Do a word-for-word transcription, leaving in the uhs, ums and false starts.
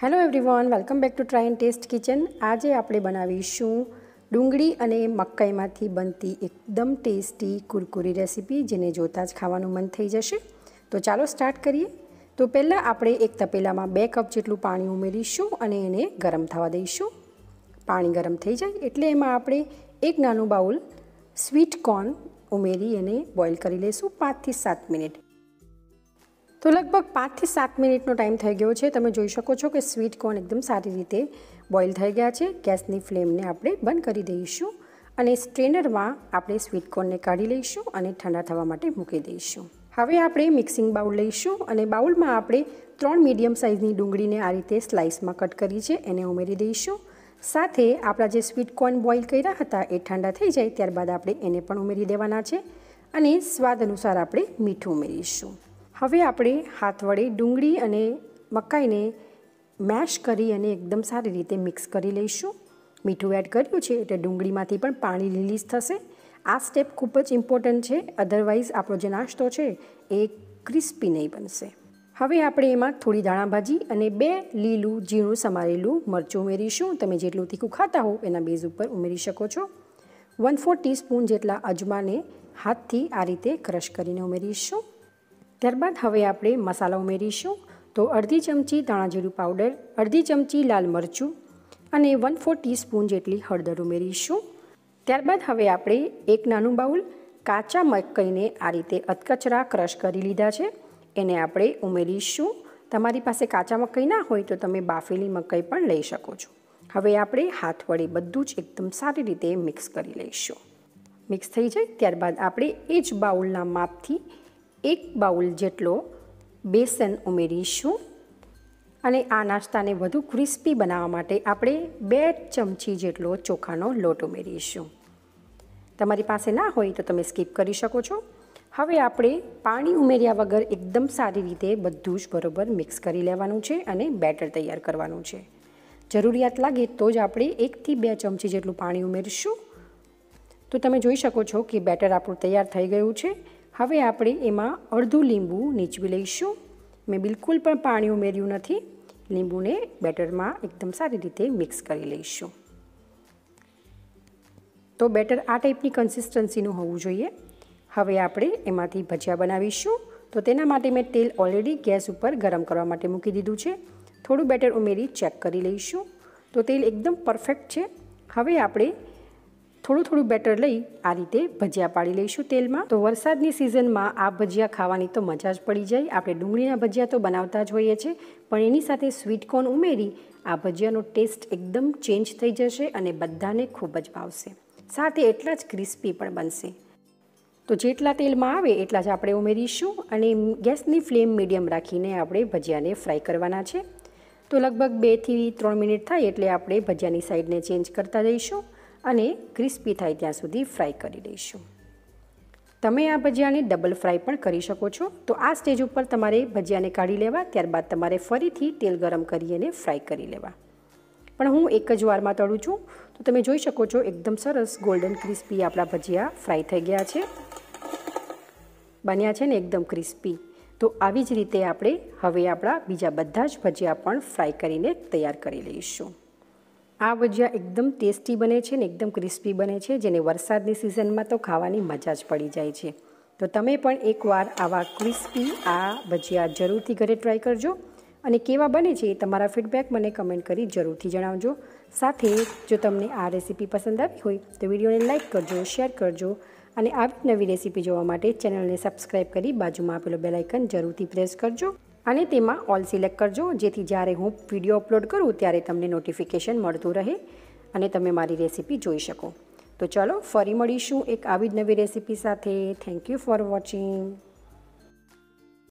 Hello everyone, welcome back to try and test kitchen. आज આપણે બનાવીશું ડુંગળી અને મકાઈમાંથી બનતી એકદમ ટેસ્ટી કુરકુરી રેસિપી, જેને જોતાં જ ખાવાનું મન થઈ જશે। તો ચાલો સ્ટાર્ટ કરીએ। તો પહેલાં આપણે એક તપેલામાં બે કપ જેટલું પાણી ઉમેરીશું અને એને ગરમ થવા દઈશું। પાણી ગરમ થઈ જાય એટલે એમાં આપણે એક નાનું બાઉલ સ્વીટ કોર્ન ઉમેરી એને બોઇલ કરી લઈશું પાંચ થી સાત મિનિટ। तो लगभग पाँच थी सात मिनिटनो टाइम थई गयो छे। तमे जोई शको छो के स्वीट कोर्न एकदम सारी रीते बॉइल थई गया छे। गैसनी फ्लेम ने आपणे बंद करी दईशुं अने स्ट्रेनर मां आपणे स्वीट कोर्न ने काढी लईशुं अने ठंडा थवा माटे मूकी दईशुं। हवे आपणे मिक्सिंग बाउल लईशुं अने बाउल मां आपणे त्रण मीडियम साइजनी डुंगळीने आ रीते स्लाइस मां कट करी छे एने उमेरी दईशुं। साथे आपणा जे स्वीट कोर्न बॉइल कर्या हता ए ठंडा थई जाय त्यारबाद आपणे एने पण उमेरी देवाना छे अने स्वाद अनुसार आपणे मीठुं उमेरीशुं। हवे आपणे हाथ वडे डूंगळी अने मकाईने मैश करी अने एकदम सारी रीते मिक्स करी लईशुं। मीठू एड कर्युं छे एटले डूंगळीमांथी पण पाणी रिलीज थशे। आ स्टेप खूब ज इम्पोर्टंट छे, अधरवाइज आपणो जे नाश्तो छे ए क्रिस्पी नहीं बनशे। हवे आपणे एमां थोड़ी धाणा भाजी अने बे लीलू जीणुं समारेलू मरचुं उमेरीशुं। तमे जेटलुं तीखुं खाता हो एना बेज उपर उमेरी शको छो। वन फोर टीस्पून जेटला अजमाने हाथथी आ रीते क्रश करीने उमेरीशुं। ત્યારબાદ હવે આપણે મસાલા ઉમેરીશું। તો અડધી ચમચી ધાણાજીરું પાવડર, અડધી ચમચી લાલ મરચું અને વન ફોર ટીસ્પૂન જેટલી હળદર ઉમેરીશું। ત્યારબાદ હવે આપણે એક નાનું બાઉલ કાચા મકાઈને આ રીતે અધકચરા ક્રશ કરી લીધા છે એને આપણે ઉમેરીશું। તમારી પાસે કાચા મકાઈ ના હોય તો તમે બાફેલી મકાઈ પણ લઈ શકો છો। હવે આપણે હાથ વડે બધું જ એકદમ સારી રીતે મિક્સ કરી લઈશું। મિક્સ થઈ જાય ત્યારબાદ આપણે એ જ બાઉલના માપથી एक बाउल जेटलो बेसन उमेरीशुं अने आ नास्ताने वधु क्रिस्पी बनावा माटे आपणे बे चमची जेटलो चोखानो लोट उमेरीशुं। तमारी पासे ना होय तो तमे स्कीप करी शको छो। हवे आपणे पाणी उमेर्या वगर एकदम सारी रीते बधुं ज बरोबर मिक्स करी लेवानुं छे अने बेटर तैयार करवानुं छे। जरूरियात लागे तो ज आपणे एक थी बे चमची जेटलुं पाणी उमेरीशुं। तो तमे जोई शको छो के बेटर आपणुं तैयार थई गयुं छे। हवे आपणे एमां अर्धुं લીંબુ નીચવી લઈશું। મેં બિલકુલ પણ પાણી ઉમેર્યું નથી। લીંબુને બેટરમાં એકદમ સારી રીતે મિક્સ કરી લઈશું। તો બેટર આ ટાઈપની કન્સિસ્ટન્સીનું હોવું જોઈએ। હવે આપણે એમાંથી ભજીયા બનાવીશું। તો તેના માટે મેં તેલ ઓલરેડી ગેસ ઉપર ગરમ કરવા માટે મૂકી દીધું છે। થોડું બેટર ઉમેરી ચેક કરી લઈશું। તો તેલ એકદમ પરફેક્ટ છે। હવે આપણે થોડું થોડું બેટર લઈ આ રીતે ભજીયા પાડી લઈશું તેલમાં। તો વરસાદની સિઝનમાં આ ભજીયા ખાવાની તો મજા જ પડી જાય। આપણે ડુંગળીના ભજીયા તો બનાવતા જ હોઈએ છીએ, પણ એની સાથે સ્વીટ કોર્ન ઉમેરી આ ભજીયાનો ટેસ્ટ એકદમ ચેન્જ થઈ જશે અને બધાને ખૂબ જ ભાવશે। સાથે એટલા જ ક્રિસ્પી પણ બનશે। તો જેટલા તેલમાં આવે એટલા જ આપણે ઉમેરીશું અને ગેસની ફ્લેમ મીડિયમ રાખીને આપણે ભજીયાને ફ્રાય કરવાના છે। તો લગભગ બેથી ત્રણ મિનિટ થાય એટલે આપણે ભજીયાની સાઈડને ચેન્જ કરતા જઈશું અને ક્રિસ્પી થાય ત્યાં સુધી ફ્રાય કરી દઈશું। તમે આ ભજીયાને ડબલ ફ્રાય પણ કરી શકો છો। તો આ સ્ટેજ ઉપર તમારે ભજીયાને કાઢી લેવા, ત્યારબાદ તમારે ફરીથી તેલ ગરમ કરી અને ફ્રાય કરી લેવા। પણ હું એક જ વારમાં તળું છું। તો તમે જોઈ શકો છો એકદમ સરસ ગોલ્ડન ક્રિસ્પી આપણા ભજીયા ફ્રાય થઈ ગયા છે, બન્યા છે ને એકદમ ક્રિસ્પી। તો આવી જ રીતે આપણે હવે આપણા બીજા બધા જ ભજીયા પણ ફ્રાય કરીને તૈયાર કરી લઈશું। આ ભજીયા એકદમ ટેસ્ટી બને છે ને એકદમ ક્રિસ્પી બને છે, જેને વરસાદની સિઝનમાં તો ખાવાની મજા જ પડી જાય છે। તો તમે પણ એકવાર આવા ક્રિસ્પી આ ભજીયા જરૂરથી ઘરે ટ્રાય કરજો અને કેવા બને છે તમારા ફીડબેક મને કમેન્ટ કરી જરૂરથી જણાવજો। સાથે જો તમને આ રેસીપી પસંદ આવી હોય તો વિડીયોને લાઇક કરજો, શેર કરજો અને આવી નવી રેસીપી જોવા માટે ચેનલને સબસ્ક્રાઈબ કરી બાજુમાં આપેલો બેલ આઇકન જરૂરથી પ્રેસ કરજો અને તેમાં ઓલ સિલેક્ટ કરજો, જેથી જ્યારે હું વિડીયો અપલોડ કરું ત્યારે તમને નોટિફિકેશન મળતું રહે અને તમે મારી રેસીપી જોઈ શકો। તો ચાલો ફરી મળીશું એક આવી જ નવી રેસીપી સાથે। Thank you for watching.